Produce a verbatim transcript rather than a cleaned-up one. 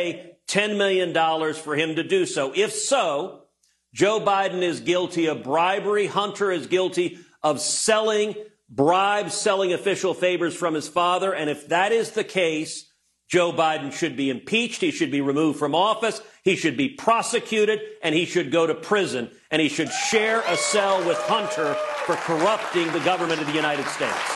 pay ten million dollars for him to do so. If so, Joe Biden is guilty of bribery. Hunter is guilty of selling bribes, selling official favors from his father. And if that is the case, Joe Biden should be impeached. He should be removed from office. He should be prosecuted, and he should go to prison. And he should share a cell with Hunter for corrupting the government of the United States.